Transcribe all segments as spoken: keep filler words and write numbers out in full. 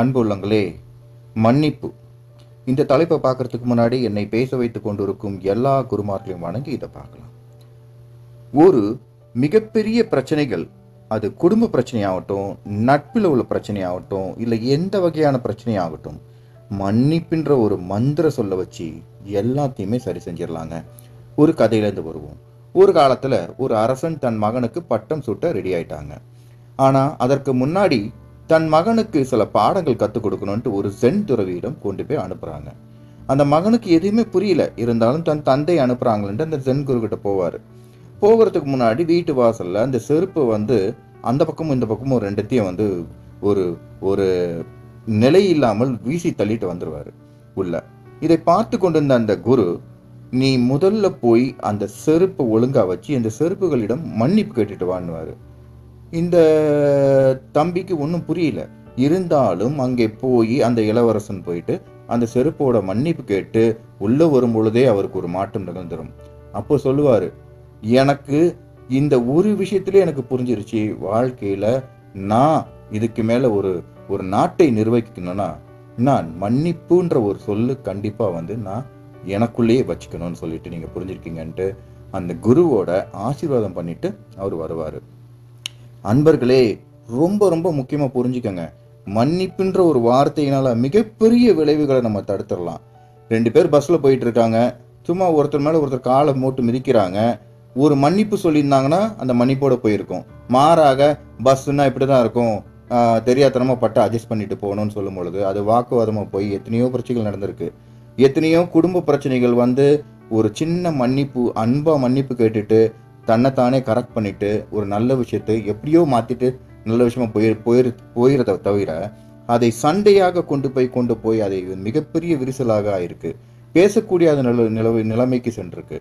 அன்புள்ளங்களே மன்னிப்பு இந்த தலைப்பை பார்க்கிறதுக்கு முன்னாடி என்னை பேச வைத்துக் கொண்டிருக்கும் எல்லா குருமார்களையும் வணங்கி இத பார்க்கலாம் ஒரு மிகப்பெரிய பிரச்சனைகள் அது குடும்ப பிரச்சனையாகட்டும் நட்பில் உள்ள பிரச்சனையாகட்டும் இல்ல எந்த வகையான பிரச்சனையாகட்டும் மன்னிப்புன்ற ஒரு மந்திர சொல்ல வச்சு எல்லாத்தையுமே சரி செஞ்சிரலாங்க ஒரு கதையில இருந்து வருவோம் ஒரு காலத்துல ஒரு அரசன் தன் மகனுக்கு பட்டம் சூட்ட ரெடி ஆயிட்டாங்க ஆனா அதற்கு முன்னாடி தன் மகனுக்கு சில பாடங்கள் கற்றுக் கொடுக்கணும்னு ஒரு ஜென் துறவியிடம் கொண்டு போய் அனுப்புகிறாங்க அந்த மகனுக்கு எதுவுமே புரியல இருந்தாலும் தன் தந்தை அனுப்புகிறாங்களேன்ட்டு அந்த ஜென் குருக்கிட்ட போவார் போகிறதுக்கு முன்னாடி வீட்டு வாசலில் அந்த செருப்பு வந்து அந்த பக்கமும் இந்த பக்கமும் ரெண்டுத்தையும் வந்து ஒரு ஒரு நிலை இல்லாமல் வீசி தள்ளிட்டு வந்துடுவார் உள்ள இதை பார்த்து கொண்டிருந்த அந்த குரு நீ முதல்ல போய் அந்த செருப்பை ஒழுங்காக வச்சு அந்த செருப்புகளிடம் மன்னிப்பு கேட்டுட்டு வான்னுவார் இந்த தம்பிக்கு ஒன்றும் புரியல இருந்தாலும் அங்கே போய் அந்த இளவரசன் போயிட்டு அந்த செருப்போட மன்னிப்பு கேட்டு உள்ளே வரும் பொழுதே அவருக்கு ஒரு மாற்றம் நிகழ்ந்துடும் அப்போ சொல்லுவார் எனக்கு இந்த ஒரு விஷயத்திலே எனக்கு புரிஞ்சிருச்சு வாழ்க்கையில் நான் இதுக்கு மேலே ஒரு ஒரு நாட்டை நிர்வகிக்கணும்னா நான் மன்னிப்புன்ற ஒரு சொல்லு கண்டிப்பாக வந்து நான் எனக்குள்ளேயே வச்சுக்கணும்னு சொல்லிட்டு நீங்கள் புரிஞ்சிருக்கீங்கன்ட்டு அந்த குருவோட ஆசீர்வாதம் பண்ணிட்டு அவர் வருவார் அன்பர்களே ரொம்ப ரொம்ப முக்கியமாக புரிஞ்சுக்கங்க மன்னிப்புன்ற ஒரு வார்த்தையினால் மிகப்பெரிய விளைவுகளை நம்ம தடுத்துடலாம் ரெண்டு பேர் பஸ்ஸில் போயிட்டு இருக்காங்க சும்மா ஒருத்தர் மேலே ஒருத்தர் காலை மூட்டு மிதிக்கிறாங்க ஒரு மன்னிப்பு சொல்லியிருந்தாங்கன்னா அந்த மன்னிப்போடு போயிருக்கோம் மாறாக பஸ்ஸுன்னா இப்படி தான் இருக்கும் தெரியாதனமாக பட்டு அட்ஜஸ்ட் பண்ணிட்டு போகணும்னு சொல்லும் பொழுது அது வாக்குவாதமாக போய் எத்தனையோ பிரச்சனைகள் நடந்திருக்கு எத்தனையோ குடும்ப பிரச்சனைகள் வந்து ஒரு சின்ன மன்னிப்பு அன்பாக மன்னிப்பு கேட்டுட்டு தன்னை தானே கரெக்ட் பண்ணிவிட்டு ஒரு நல்ல விஷயத்தை எப்படியோ மாற்றிட்டு நல்ல விஷயமா போய் போயிரு போயிறத தவிர அதை சண்டையாக கொண்டு போய் கொண்டு போய் அதை மிகப்பெரிய விரிசலாக ஆயிருக்கு பேசக்கூடிய அது நில நிலவு நிலைமைக்கு சென்றிருக்கு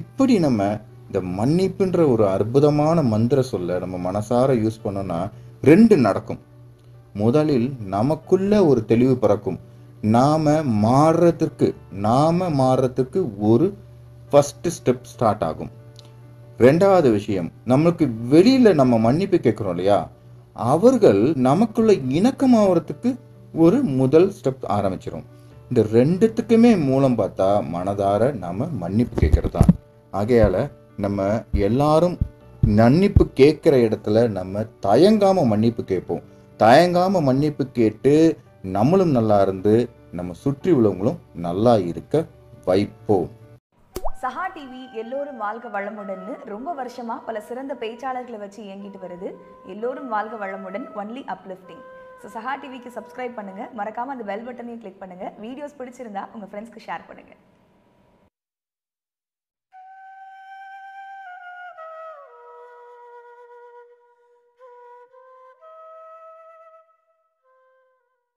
இப்படி நம்ம இந்த மன்னிப்புன்ற ஒரு அற்புதமான மந்திர சொல்ல நம்ம மனசார யூஸ் பண்ணோன்னா ரெண்டு நடக்கும் முதலில் நமக்குள்ள ஒரு தெளிவு பிறக்கும் நாம் மாறுறதுக்கு நாம் மாறுறதுக்கு ஒரு ஃபஸ்ட்டு ஸ்டெப் ஸ்டார்ட் ஆகும் ரெண்டாவது விஷயம் நம்மளுக்கு வெளியில் நம்ம மன்னிப்பு கேட்குறோம் இல்லையா அவர்கள் நமக்குள்ள இணக்கமாகறதுக்கு ஒரு முதல் ஸ்டெப் ஆரம்பிச்சிடும் இந்த ரெண்டுத்துக்குமே மூலம் பார்த்தா மனதார நாம் மன்னிப்பு கேட்கறது தான் ஆகையால் நம்ம எல்லாரும் மன்னிப்பு கேட்குற இடத்துல நம்ம தயங்காமல் மன்னிப்பு கேட்போம் தயங்காமல் மன்னிப்பு கேட்டு நம்மளும் நல்லா இருந்து நம்ம சுற்றி உள்ளவங்களும் நல்லா இருக்க வைப்போம் சஹா டிவி எல்லோரும் வாழ்க வளமுடன் ரொம்ப வருஷமா பல சிறந்த பேச்சாளர்களை வச்சு இயங்கிட்டு வருது எல்லோரும் வாழ்க வளமுடன் ஒன்லி அப்லிஃப்டிங் ஸோ சஹா டிவிக்கு சப்ஸ்கிரைப் பண்ணுங்க மறக்காம அந்த பெல் பட்டனையும் கிளிக் பண்ணுங்க வீடியோஸ் பிடிச்சிருந்தா உங்க ஃப்ரெண்ட்ஸ்க்கு ஷேர் பண்ணுங்க